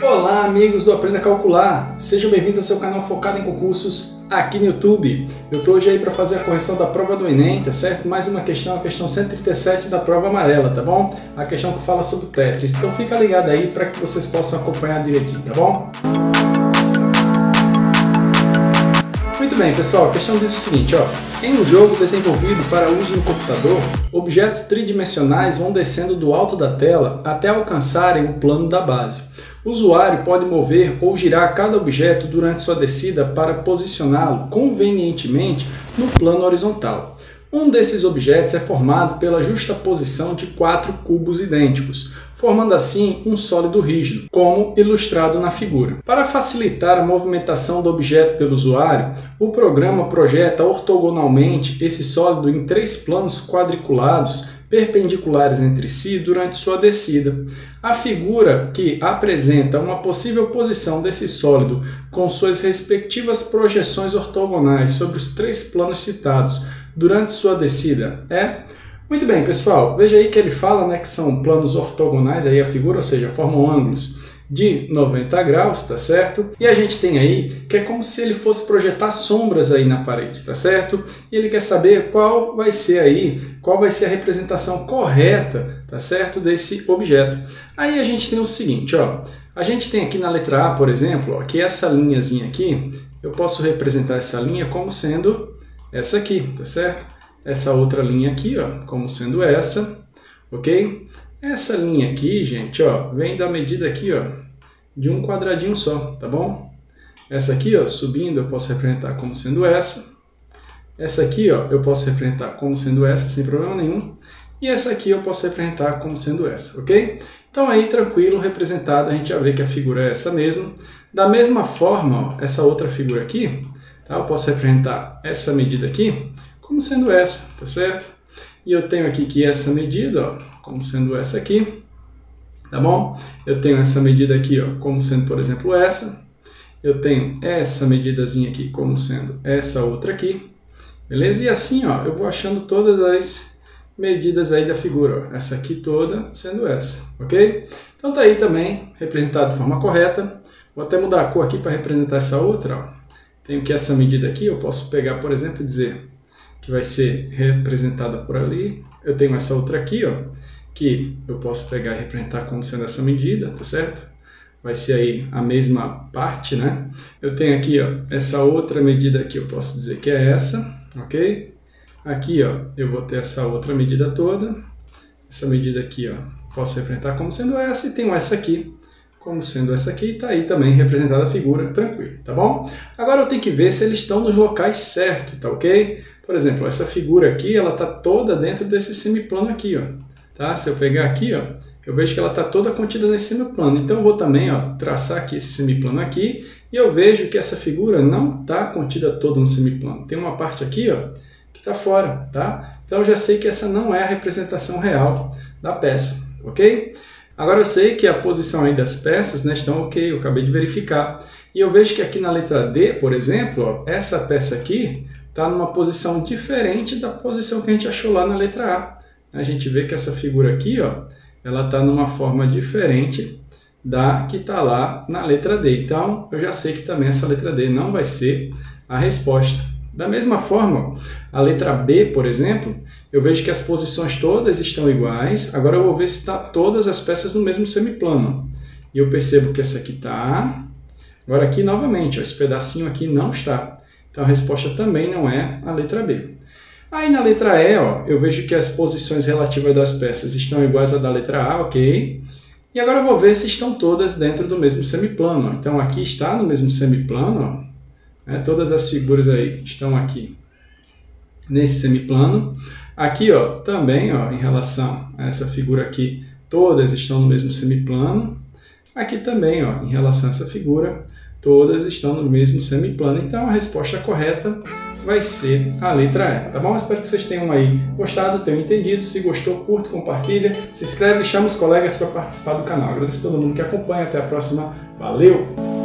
Olá amigos do Aprenda a Calcular, sejam bem-vindos ao seu canal focado em concursos aqui no YouTube. Eu estou hoje aí para fazer a correção da prova do Enem, tá certo? Mais uma questão, a questão 137 da prova amarela, tá bom? A questão que fala sobre o Tetris, então fica ligado aí para que vocês possam acompanhar direitinho, tá bom? Muito bem pessoal, a questão diz o seguinte, ó. Em um jogo desenvolvido para uso no computador, objetos tridimensionais vão descendo do alto da tela até alcançarem o plano da base. O usuário pode mover ou girar cada objeto durante sua descida para posicioná-lo convenientemente no plano horizontal. Um desses objetos é formado pela justaposição de 4 cubos idênticos, formando assim um sólido rígido, como ilustrado na figura. Para facilitar a movimentação do objeto pelo usuário, o programa projeta ortogonalmente esse sólido em 3 planos quadriculados perpendiculares entre si durante sua descida. A figura que apresenta uma possível posição desse sólido com suas respectivas projeções ortogonais sobre os 3 planos citados durante sua descida é... Muito bem, pessoal, veja aí que ele fala, né, que são planos ortogonais, aí a figura, ou seja, formam ângulos de 90 graus, tá certo? E a gente tem aí que é como se ele fosse projetar sombras aí na parede, tá certo? E ele quer saber qual vai ser aí, qual vai ser a representação correta, tá certo, desse objeto. Aí a gente tem o seguinte, ó. A gente tem aqui na letra A, por exemplo, ó, que essa linhazinha aqui, eu posso representar essa linha como sendo essa aqui, tá certo? Essa outra linha aqui, ó, como sendo essa, ok? Essa linha aqui, gente, ó, vem da medida aqui, ó, de um quadradinho só, tá bom? Essa aqui, ó, subindo, eu posso representar como sendo essa. Essa aqui, ó, eu posso representar como sendo essa, sem problema nenhum. E essa aqui eu posso representar como sendo essa, ok? Então aí, tranquilo, representado, a gente já vê que a figura é essa mesmo. Da mesma forma, ó, essa outra figura aqui, tá? Eu posso representar essa medida aqui como sendo essa, tá certo? E eu tenho aqui que essa medida, ó, como sendo essa aqui, tá bom? Eu tenho essa medida aqui, ó, como sendo, por exemplo, essa. Eu tenho essa medidazinha aqui como sendo essa outra aqui, beleza? E assim, ó, eu vou achando todas as medidas aí da figura, ó. Essa aqui toda sendo essa, ok? Então tá aí também, representado de forma correta. Vou até mudar a cor aqui para representar essa outra, ó. Tenho que essa medida aqui, eu posso pegar, por exemplo, e dizer que vai ser representada por ali. Eu tenho essa outra aqui, ó, que eu posso pegar e representar como sendo essa medida, tá certo? Vai ser aí a mesma parte, né? Eu tenho aqui, ó, essa outra medida aqui, eu posso dizer que é essa, ok? Aqui, ó, eu vou ter essa outra medida toda. Essa medida aqui, ó, posso representar como sendo essa, e tenho essa aqui como sendo essa aqui, está aí também representada a figura, tranquilo, tá bom? Agora eu tenho que ver se eles estão nos locais certos, tá ok? Por exemplo, essa figura aqui, ela está toda dentro desse semiplano aqui, ó, tá? Se eu pegar aqui, ó, eu vejo que ela está toda contida nesse semiplano, então eu vou também, ó, traçar aqui esse semiplano aqui, e eu vejo que essa figura não está contida toda no semiplano, tem uma parte aqui, ó, que está fora, tá? Então eu já sei que essa não é a representação real da peça, ok? Agora eu sei que a posição aí das peças, né, estão ok, eu acabei de verificar. E eu vejo que aqui na letra D, por exemplo, ó, essa peça aqui está numa posição diferente da posição que a gente achou lá na letra A. A gente vê que essa figura aqui, ó, ela está numa forma diferente da que está lá na letra D. Então eu já sei que também essa letra D não vai ser a resposta. Da mesma forma, a letra B, por exemplo, eu vejo que as posições todas estão iguais. Agora eu vou ver se está todas as peças no mesmo semiplano. E eu percebo que essa aqui está. Agora aqui novamente, ó, esse pedacinho aqui não está. Então a resposta também não é a letra B. Aí na letra E, ó, eu vejo que as posições relativas das peças estão iguais à da letra A, ok? E agora eu vou ver se estão todas dentro do mesmo semiplano. Então aqui está no mesmo semiplano, ó. É, todas as figuras aí estão aqui nesse semiplano. Aqui, ó, também, ó, em relação a essa figura aqui, todas estão no mesmo semiplano. Aqui também, ó, em relação a essa figura, todas estão no mesmo semiplano. Então, a resposta correta vai ser a letra E, tá bom? Espero que vocês tenham aí gostado, tenham entendido. Se gostou, curta, compartilha, se inscreve e chama os colegas para participar do canal. Agradeço a todo mundo que acompanha. Até a próxima. Valeu!